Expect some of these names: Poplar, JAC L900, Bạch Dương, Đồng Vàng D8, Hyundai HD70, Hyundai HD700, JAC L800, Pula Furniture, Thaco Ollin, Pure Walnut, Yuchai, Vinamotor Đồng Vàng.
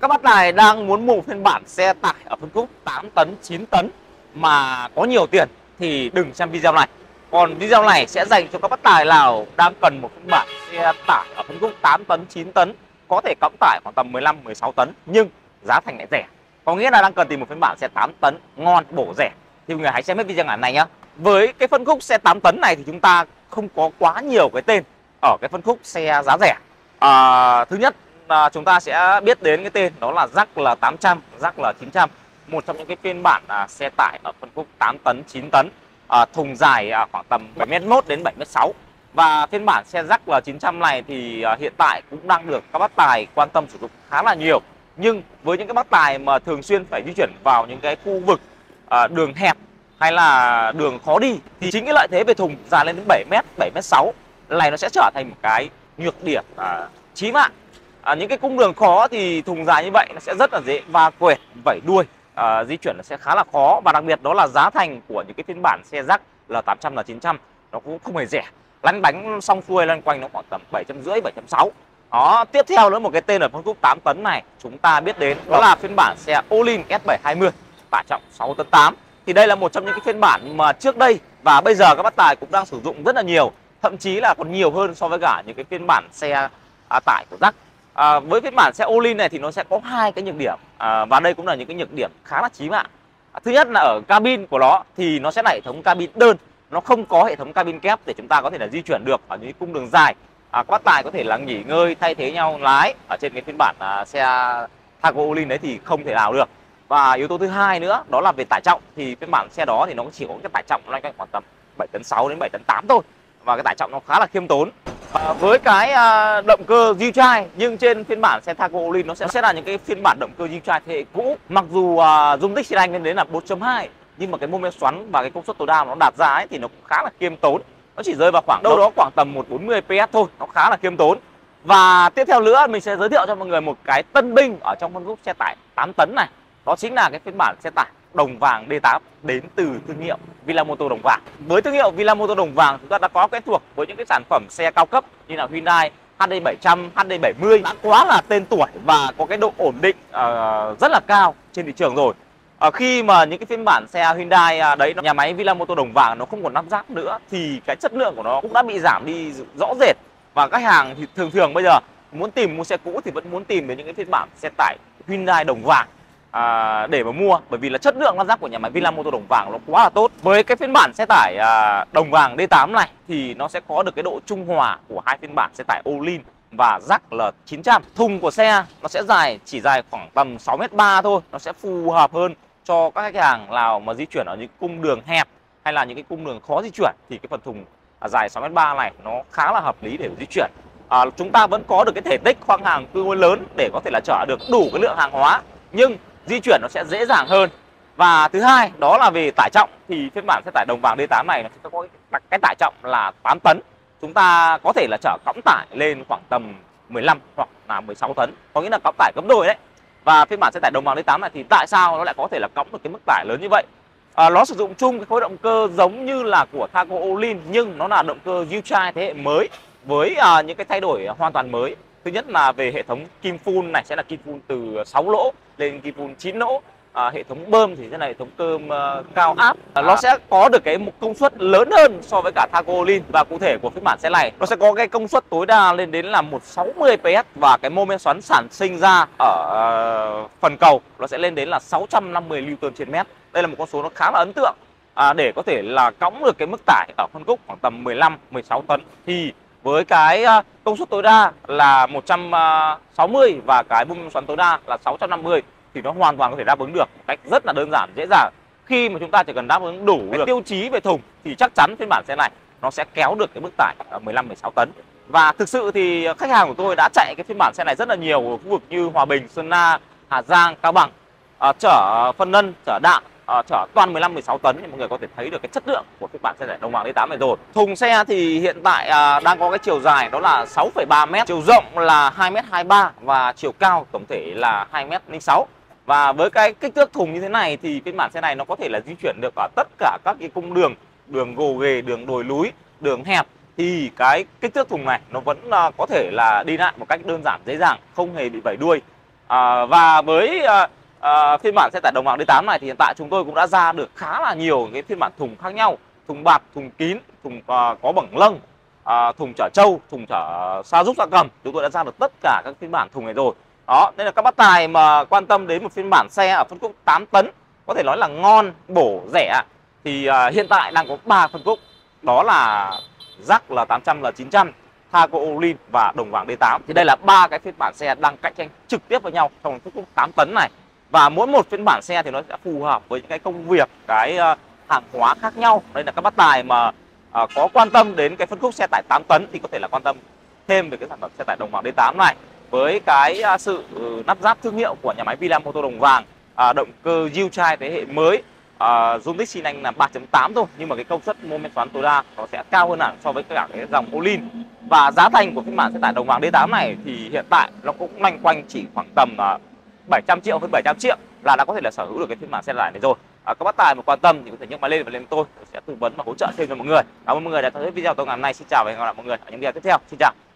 các bác này đang muốn mua một phiên bản xe tải ở phân khúc 8 tấn, 9 tấn mà có nhiều tiền thì đừng xem video này. Còn video này sẽ dành cho các bác tài nào đang cần một phiên bản xe tải ở phân khúc 8 tấn, 9 tấn, có thể cõng tải khoảng tầm 15, 16 tấn nhưng giá thành lại rẻ. Có nghĩa là đang cần tìm một phiên bản xe 8 tấn ngon, bổ, rẻ thì người hãy xem hết video ngày hôm nay nhá. Với cái phân khúc xe 8 tấn này thì chúng ta không có quá nhiều cái tên ở cái phân khúc xe giá rẻ. Thứ nhất là chúng ta sẽ biết đến cái tên đó là JAC L800, JAC L900, một trong những cái phiên bản xe tải ở phân khúc 8 tấn, 9 tấn, thùng dài khoảng tầm 7m1 đến 7m6. Và phiên bản xe JAC L900 này thì hiện tại cũng đang được các bác tài quan tâm sử dụng khá là nhiều. Nhưng với những cái bác tài mà thường xuyên phải di chuyển vào những cái khu vực đường hẹp hay là đường khó đi thì chính cái lợi thế về thùng dài lên đến 7m, 7m6 này nó sẽ trở thành một cái nhược điểm chí mạng. Những cái cung đường khó thì thùng dài như vậy nó sẽ rất là dễ va quẹt, vẩy đuôi, di chuyển nó sẽ khá là khó. Và đặc biệt đó là giá thành của những cái phiên bản xe JAC L800, L900 nó cũng không hề rẻ, lăn bánh xong xuôi loanh quanh nó khoảng tầm 750, 760. Đó, tiếp theo nữa một cái tên ở phân khúc 8 tấn này chúng ta biết đến đó là phiên bản xe Ollin S720 tải trọng 6,8 tấn. Thì đây là một trong những cái phiên bản mà trước đây và bây giờ các bác tài cũng đang sử dụng rất là nhiều, thậm chí là còn nhiều hơn so với cả những cái phiên bản xe tải của JAC. Với phiên bản xe Ollin này thì nó sẽ có hai cái nhược điểm, và đây cũng là những cái nhược điểm khá là chí mạng. Thứ nhất là ở cabin của nó thì nó sẽ là hệ thống cabin đơn, nó không có hệ thống cabin kép để chúng ta có thể là di chuyển được ở những cung đường dài. Các bác tài có thể là nghỉ ngơi thay thế nhau lái ở trên cái phiên bản xe Thaco Ollin đấy thì không thể nào được. Và yếu tố thứ hai nữa đó là về tải trọng thì phiên bản xe đó thì nó chỉ có cái tải trọng loanh quanh khoảng tầm 7,6 tấn đến 7,8 tấn thôi, và cái tải trọng nó khá là khiêm tốn. Với cái động cơ Yuchai, nhưng trên phiên bản xe Thaco Ollin nó sẽ là những cái phiên bản động cơ Yuchai thế hệ cũ, mặc dù dung tích xi lanh lên đến là 4,2 nhưng mà cái mô men xoắn và cái công suất tối đa nó đạt ra ấy, thì nó cũng khá là khiêm tốn, nó chỉ rơi vào khoảng đâu đó khoảng tầm 140 PS thôi, nó khá là khiêm tốn. Và tiếp theo nữa mình sẽ giới thiệu cho mọi người một cái tân binh ở trong phân khúc xe tải 8 tấn này, đó chính là cái phiên bản xe tải Đồng Vàng D8 đến từ thương hiệu Vinamotor Đồng Vàng. Với thương hiệu Vinamotor Đồng Vàng chúng ta đã có quen thuộc với những cái sản phẩm xe cao cấp như là Hyundai HD700, HD70 đã quá là tên tuổi và có cái độ ổn định rất là cao trên thị trường rồi. Khi mà những cái phiên bản xe Hyundai đấy, nhà máy Vinamotor Đồng Vàng nó không còn lắp ráp nữa thì cái chất lượng của nó cũng đã bị giảm đi rõ rệt, và khách hàng thì thường bây giờ muốn tìm mua xe cũ thì vẫn muốn tìm đến những cái phiên bản xe tải Hyundai Đồng Vàng để mà mua, bởi vì là chất lượng lắp ráp của nhà máy Vinamotor Đồng Vàng nó quá là tốt. Với cái phiên bản xe tải Đồng Vàng D8 này thì nó sẽ có được cái độ trung hòa của hai phiên bản xe tải Ollin và JAC L900. Thùng của xe nó sẽ chỉ dài khoảng tầm 6,3 m thôi, nó sẽ phù hợp hơn cho các khách hàng nào mà di chuyển ở những cung đường hẹp hay là những cái cung đường khó di chuyển, thì cái phần thùng dài 6,3 m này nó khá là hợp lý để di chuyển. Chúng ta vẫn có được cái thể tích khoang hàng tương đối lớn để có thể là chở được đủ cái lượng hàng hóa, nhưng di chuyển nó sẽ dễ dàng hơn. Và thứ hai đó là về tải trọng thì phiên bản xe tải Đồng Vàng D8 này nó sẽ có cái tải trọng là 8 tấn. Chúng ta có thể là chở cõng tải lên khoảng tầm 15 hoặc là 16 tấn, có nghĩa là cõng tải gấp đôi đấy. Và phiên bản xe tải Đồng Vàng D8 này thì tại sao nó lại có thể là cõng được cái mức tải lớn như vậy? Nó sử dụng chung cái khối động cơ giống như là của Thaco Ollin, nhưng nó là động cơ Yuchai thế hệ mới với những cái thay đổi hoàn toàn mới. Thứ nhất là về hệ thống kim phun này, sẽ là kim phun từ 6 lỗ lên kim phun 9 lỗ. Hệ thống bơm thì sẽ là hệ thống cơm cao áp. Nó sẽ có được cái công suất lớn hơn so với cả Thaco Ollin, và cụ thể của phiên bản xe này nó sẽ có cái công suất tối đa lên đến là 160 PS, và cái mô men xoắn sản sinh ra ở phần cầu nó sẽ lên đến là 650 Nm/m. Đây là một con số nó khá là ấn tượng. Để có thể là cõng được cái mức tải ở phân khúc khoảng tầm 15-16 tấn thì với cái công suất tối đa là 160 và cái mô men xoắn tối đa là 650 thì nó hoàn toàn có thể đáp ứng được một cách rất là đơn giản, dễ dàng. Khi mà chúng ta chỉ cần đáp ứng đủ cái tiêu chí về thùng thì chắc chắn phiên bản xe này nó sẽ kéo được cái mức tải 15-16 tấn. Và thực sự thì khách hàng của tôi đã chạy cái phiên bản xe này rất là nhiều ở khu vực như Hòa Bình, Sơn La, Hà Giang, Cao Bằng, chở phân lân, chở đạm, chở toàn 15-16 tấn thì mọi người có thể thấy được cái chất lượng của phiên bản xe tải Đồng Vàng D8 này rồi. Thùng xe thì hiện tại đang có cái chiều dài đó là 6,3 m, chiều rộng là 2,23 m và chiều cao tổng thể là 2,06 m. Và với cái kích thước thùng như thế này thì phiên bản xe này nó có thể là di chuyển được ở tất cả các cái cung đường, đường gồ ghề, đường đồi núi, đường hẹp, thì cái kích thước thùng này nó vẫn có thể là đi lại một cách đơn giản, dễ dàng, không hề bị vẩy đuôi. Và với phiên bản xe tải Đồng Vàng D8 này thì hiện tại chúng tôi cũng đã ra được khá là nhiều cái phiên bản thùng khác nhau: thùng bạt, thùng kín, thùng có bảng lăng, thùng chở trâu, thùng chở sa súc gia cầm. Chúng tôi đã ra được tất cả các phiên bản thùng này rồi. Đó, nên là các bác tài mà quan tâm đến một phiên bản xe ở phân khúc 8 tấn có thể nói là ngon, bổ, rẻ thì hiện tại đang có 3 phân khúc, đó là JAC L800, L900, Thaco Ollin và Đồng Vàng D8. Thì đây là 3 cái phiên bản xe đang cạnh tranh trực tiếp với nhau trong phân khúc 8 tấn này. Và mỗi một phiên bản xe thì nó sẽ phù hợp với những cái công việc, cái hàng hóa khác nhau. Đây là các bác tài mà có quan tâm đến cái phân khúc xe tải 8 tấn thì có thể là quan tâm thêm về cái sản phẩm xe tải Đồng Vàng D8 này, với cái sự lắp ráp thương hiệu của nhà máy Vinamotor Đồng Vàng, động cơ Yuchai thế hệ mới, dung tích xi lanh là 3.8 thôi, nhưng mà cái công suất mô men xoắn tối đa nó sẽ cao hơn hẳn so với cả cái dòng Ollin. Và giá thành của phiên bản xe tải Đồng Vàng D8 này thì hiện tại nó cũng loanh quanh chỉ khoảng tầm 700 triệu hơn 700 triệu là đã có thể là sở hữu được cái phiên bản xe tải này rồi. Các bác tài mà quan tâm thì có thể nhấc máy lên và lên tôi sẽ tư vấn và hỗ trợ thêm cho mọi người. Cảm ơn mọi người đã theo dõi video tôi ngày hôm nay. Xin chào và hẹn gặp lại mọi người ở những video tiếp theo. Xin chào.